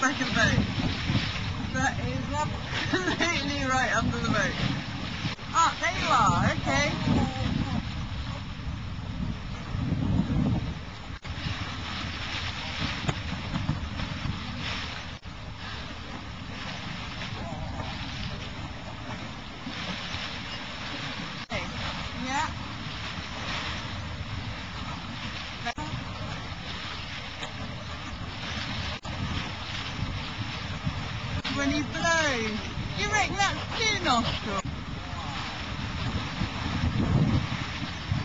the back of the boat. That is not completely right under the boat. Ah, there you are, okay. When you blow, you make that spin off.